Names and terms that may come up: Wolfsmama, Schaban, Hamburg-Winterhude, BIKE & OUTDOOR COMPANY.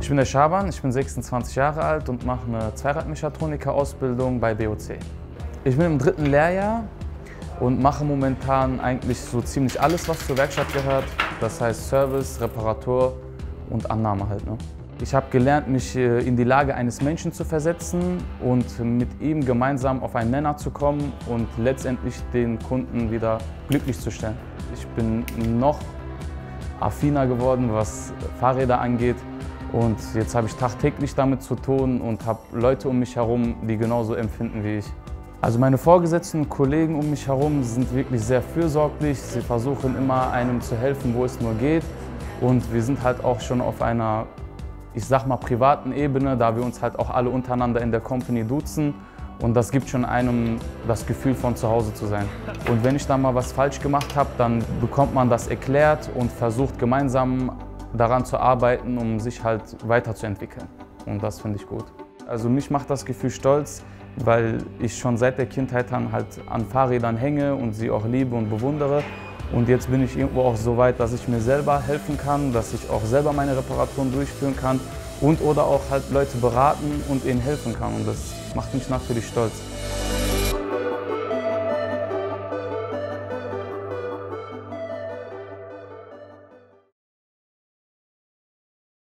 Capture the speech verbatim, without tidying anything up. Ich bin der Schaban, ich bin sechsundzwanzig Jahre alt und mache eine Zweiradmechatroniker-Ausbildung bei B O C. Ich bin im dritten Lehrjahr und mache momentan eigentlich so ziemlich alles, was zur Werkstatt gehört. Das heißt Service, Reparatur und Annahme halt, ne? Ich habe gelernt, mich in die Lage eines Menschen zu versetzen und mit ihm gemeinsam auf einen Nenner zu kommen und letztendlich den Kunden wieder glücklich zu stellen. Ich bin noch affiner geworden, was Fahrräder angeht, und jetzt habe ich tagtäglich damit zu tun und habe Leute um mich herum, die genauso empfinden wie ich. Also meine Vorgesetzten und Kollegen um mich herum sind wirklich sehr fürsorglich. Sie versuchen immer, einem zu helfen, wo es nur geht, und wir sind halt auch schon auf einer, ich sag mal, privaten Ebene, da wir uns halt auch alle untereinander in der Company duzen, und das gibt schon einem das Gefühl, von zu Hause zu sein. Und wenn ich da mal was falsch gemacht habe, dann bekommt man das erklärt und versucht gemeinsam daran zu arbeiten, um sich halt weiterzuentwickeln, und das finde ich gut. Also mich macht das Gefühl stolz, weil ich schon seit der Kindheit an halt an Fahrrädern hänge und sie auch liebe und bewundere. Und jetzt bin ich irgendwo auch so weit, dass ich mir selber helfen kann, dass ich auch selber meine Reparaturen durchführen kann und oder auch halt Leute beraten und ihnen helfen kann. Und das macht mich natürlich stolz.